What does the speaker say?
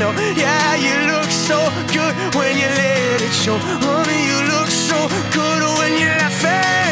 know. Yeah, you look so good when you let it show. Honey, you look so good when you laugh at